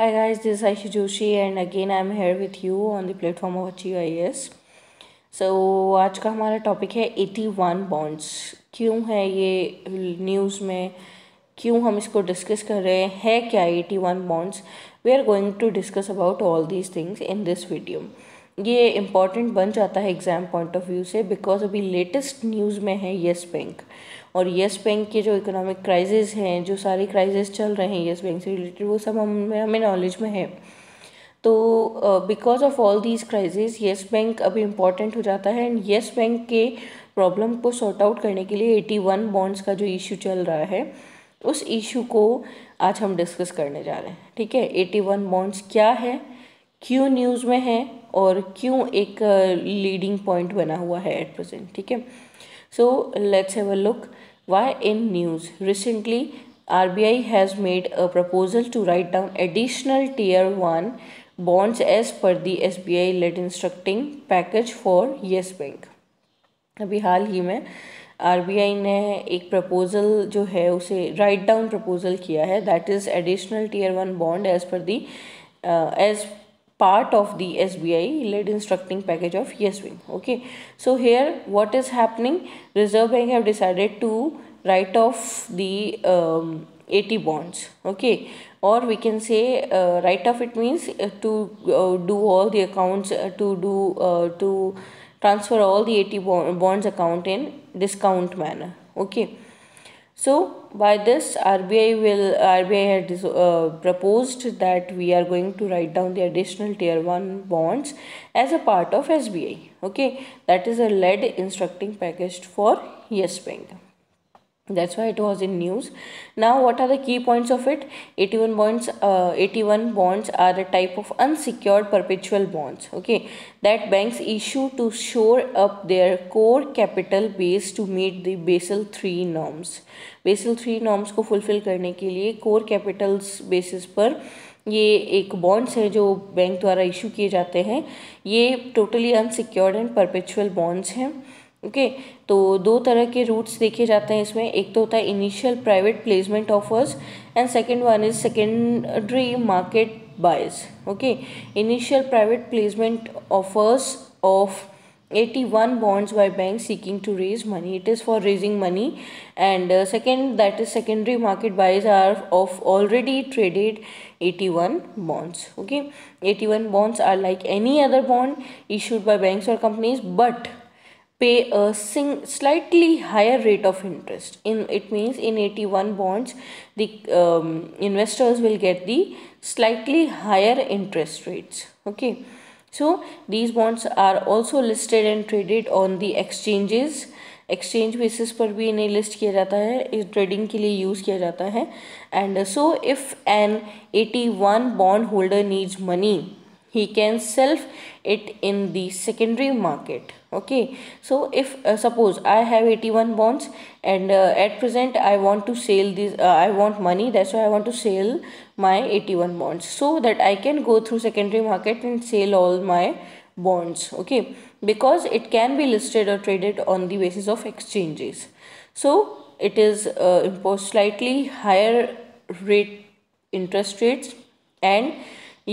Hi guys, this is Ayesha Joshi and again I am here with you on the platform of Achieve IAS. So आज का हमारा topic है AT-1 bonds. क्यों है ये news में, क्यों हम इसको डिस्कस कर रहे हैं, क्या AT-1 bonds? We are going to discuss about all these things in this video. ये important बन जाता है exam point of view से because अभी latest news में है Yes Bank. और येस बैंक के जो इकोनॉमिक क्राइसिस हैं, जो सारी क्राइसिस चल रहे हैं येस बैंक से रिलेटेड, वो सब हमें नॉलेज में है. तो because of all these crisis Yes Bank अभी इम्पॉर्टेंट हो जाता है. एंड येस बैंक के प्रॉब्लम को सॉर्ट आउट करने के लिए 81 बॉन्ड्स का जो इशू चल रहा है, उस इशू को आज हम डिस्कस करने जा रहे हैं. ठीक है, 81 बॉन्ड्स क्या है, क्यों न्यूज़ में है और क्यों एक लीडिंग पॉइंट बना हुआ है एट प्रेजेंट. ठीक है, so let's have a look why in news. Recently, RBI has made a proposal to write down additional tier 1 bonds as per the SBI led instructing package for Yes Bank. अभी हाल ही में RBI ने एक proposal जो है उसे write down proposal किया है, that is additional tier 1 bond as per the part of the SBI led instructing package of Yes Bank. Okay, so here what is happening? Reserve Bank have decided to write off the AT bonds. Okay, or we can say write off. It means to do all the accounts, to transfer all the AT bonds account in discount manner. Okay. So by this RBI had proposed that we are going to write down the additional tier 1 bonds as a part of SBI. Okay, that is a led instructing package for Yes Bank. That's why it was in news. Now what are the key points of it? 81 bonds are a type of unsecured perpetual bonds, okay, that banks issue to shore up their core capital base to meet the Basel III norms. Basel III norms को fulfill करने के लिए core capitals basis पर ये एक bonds है जो bank द्वारा issue किए जाते हैं. ये totally unsecured and perpetual bonds हैं. ओके तो दो तरह के रूट्स देखे जाते हैं इसमें. एक तो होता है initial private placement offers and second one is secondary market buys. Okay, initial private placement offers of 81 bonds by banks seeking to raise money. It is for raising money. And second, that is secondary market buys are of already traded 81 bonds. Okay, 81 bonds are like any other bond issued by banks or companies, but pay a slightly higher rate of interest. It means in 81 bonds, the investors will get the slightly higher interest rates. Okay, so these bonds are also listed and traded on the exchanges. Exchange basis पर भी इन्हें list किया जाता है, इस trading के लिए use किया जाता है. And so if an 81 bond holder needs money, he can sell it in the secondary market. Okay, so if suppose I have 81 bonds and at present I want to sell these, I want money, that's why I want to sell my 81 bonds so that I can go through secondary market and sell all my bonds. Okay, because it can be listed or traded on the basis of exchanges, so it is imposed slightly higher rate interest rates and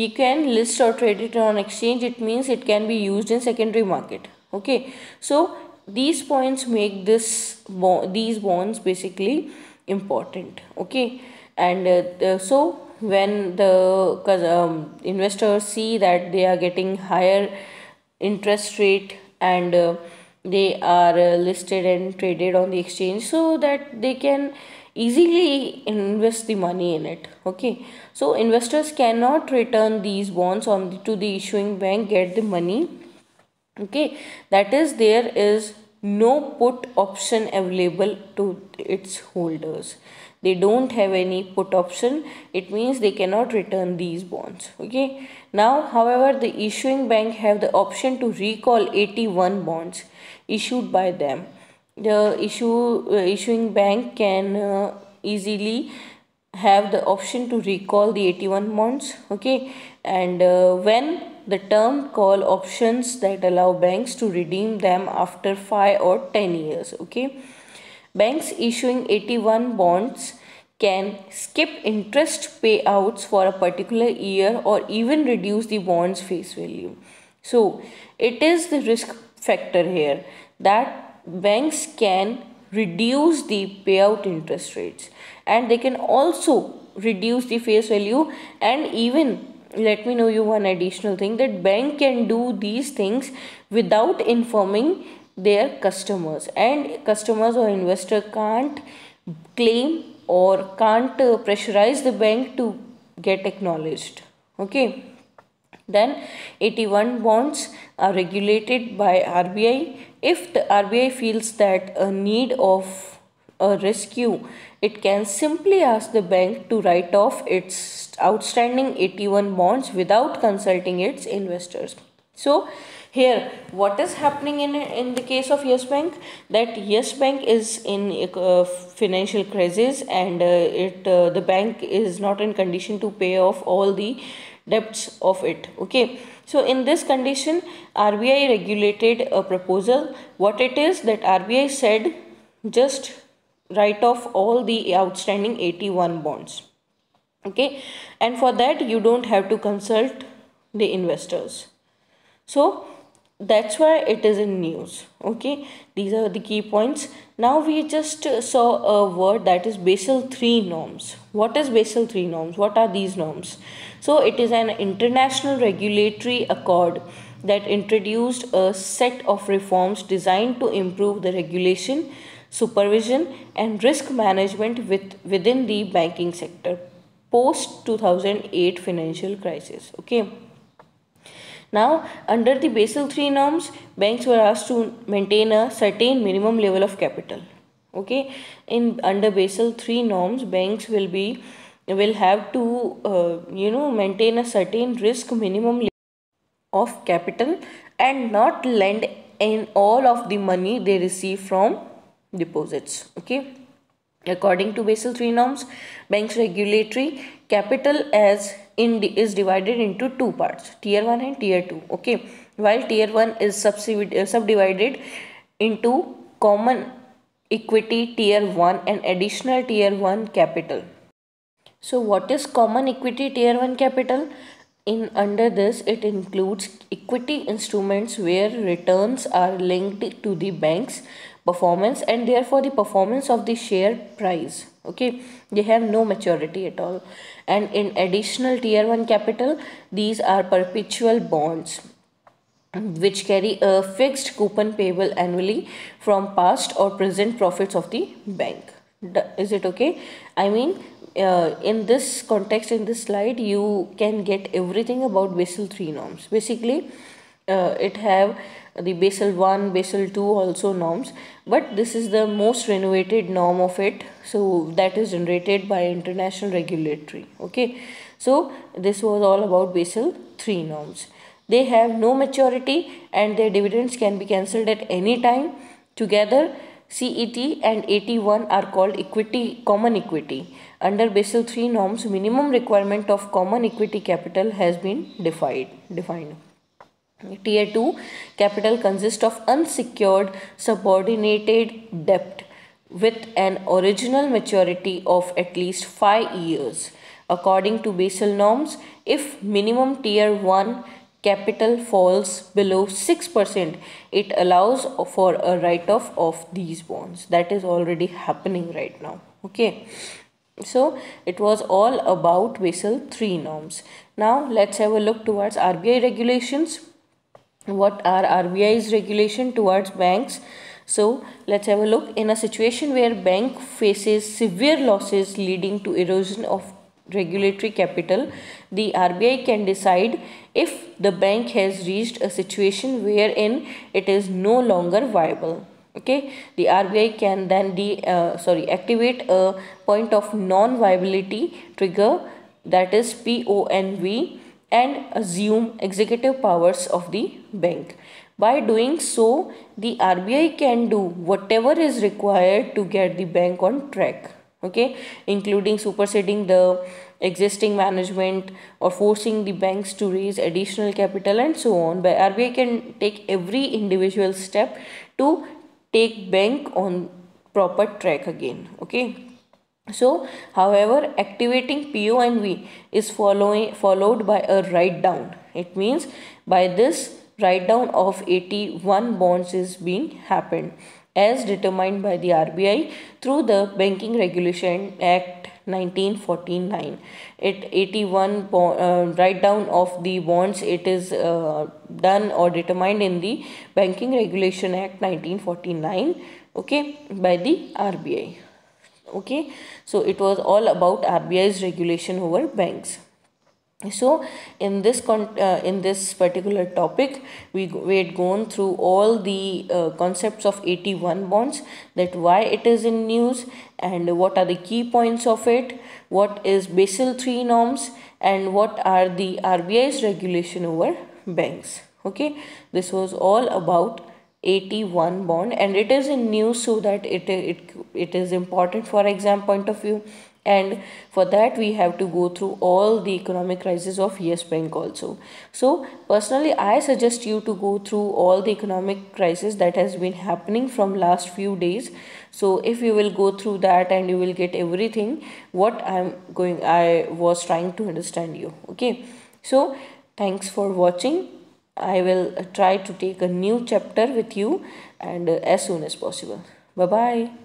you can list or trade it on exchange. It means it can be used in secondary market. Okay, so these points make these bonds basically important. Okay, and so when the investors see that they are getting higher interest rate and they are listed and traded on the exchange, so that they can easily invest the money in it. Okay, so investors cannot return these bonds to the issuing bank, get the money. Okay, that is, there is no put option available to its holders. They don't have any put option. It means they cannot return these bonds. Okay, now however the issuing bank have the option to recall 81 bonds issued by them. The issuing bank can easily have the option to recall the 81 bonds. Okay, and when the term call options that allow banks to redeem them after 5 or 10 years. Okay, banks issuing 81 bonds can skip interest payouts for a particular year or even reduce the bond's face value. So it is the risk factor here that banks can reduce the payout interest rates, and they can also reduce the face value. And even let me know you one additional thing, that bank can do these things without informing their customers, and customers or investor can't claim or can't pressurize the bank to get acknowledged. Okay, then AT-1 bonds are regulated by RBI. If the RBI feels that a need of a rescue, it can simply ask the bank to write off its outstanding AT-1 bonds without consulting its investors. So here what is happening in the case of Yes Bank, that Yes Bank is in a financial crisis, and the bank is not in condition to pay off all the debts of it. Okay, so in this condition RBI regulated a proposal. What it is, that RBI said just write off all the outstanding AT-1 bonds. Okay, and for that you don't have to consult the investors. So that's why it is in news. Okay, these are the key points. Now we just saw a word, that is Basel III norms. What is Basel III norms? What are these norms? So it is an international regulatory accord that introduced a set of reforms designed to improve the regulation, supervision and risk management within the banking sector post 2008 financial crisis. Okay. Now, under the Basel III norms, banks were asked to maintain a certain minimum level of capital. Okay, under Basel III norms, banks will have to maintain a certain risk minimum level of capital and not lend in all of the money they receive from deposits. Okay, according to Basel III norms, banks' regulatory capital is divided into two parts, tier 1 and tier 2. Okay, while tier 1 is subdivided into common equity tier 1 and additional tier 1 capital. So what is common equity tier 1 capital? Under this it includes equity instruments where returns are linked to the bank's performance and therefore the performance of the share price. Okay, they have no maturity at all. And in additional tier 1 capital, these are perpetual bonds which carry a fixed coupon payable annually from past or present profits of the bank. Is it okay? I mean, in this context, in this slide, you can get everything about Basel III norms. Basically, it have the Basel I, Basel II also norms, but this is the most renovated norm of it. So that is generated by international regulatory. Okay, so this was all about Basel III norms. They have no maturity and their dividends can be cancelled at any time. Together, CET and AT1 are called common equity. Under Basel III norms, minimum requirement of common equity capital has been defined. Tier 2 capital consists of unsecured subordinated debt with an original maturity of at least 5 years. According to Basel norms, if minimum tier 1 capital falls below 6%, it allows for a write-off of these bonds. That is already happening right now. Okay. So it was all about Basel III norms. Now let's have a look towards RBI regulations. What are RBI's regulation towards banks? So let's have a look. In a situation where bank faces severe losses leading to erosion of regulatory capital, the RBI can decide if the bank has reached a situation wherein it is no longer viable. Okay, the RBI can then activate a point of non-viability trigger, that is PONV, and assume executive powers of the bank. By doing so, the RBI can do whatever is required to get the bank on track. Okay, including superseding the existing management or forcing the banks to raise additional capital and so on. By RBI can take every individual step to take bank on proper track again. Okay, So, however, activating PONV is followed by a write down. It means by this write down of AT-1 bonds is being happened as determined by the RBI through the Banking Regulation Act 1949. AT-1 write down of the bonds, it is done or determined in the Banking Regulation Act 1949, okay, by the RBI. Okay, so it was all about RBI's regulation over banks. So in this particular topic, we had gone through all the concepts of AT-1 bonds, that why it is in news and what are the key points of it, what is Basel III norms, and what are the RBI's regulation over banks. Okay, this was all about AT-1 bond, and it is in news so that it is important for exam point of view, and for that we have to go through all the economic crisis of Yes Bank also. So personally I suggest you to go through all the economic crisis that has been happening from last few days. So if you will go through that, and you will get everything what I was trying to understand you. Okay, so thanks for watching. I will try to take a new chapter with you, and as soon as possible. Bye-bye.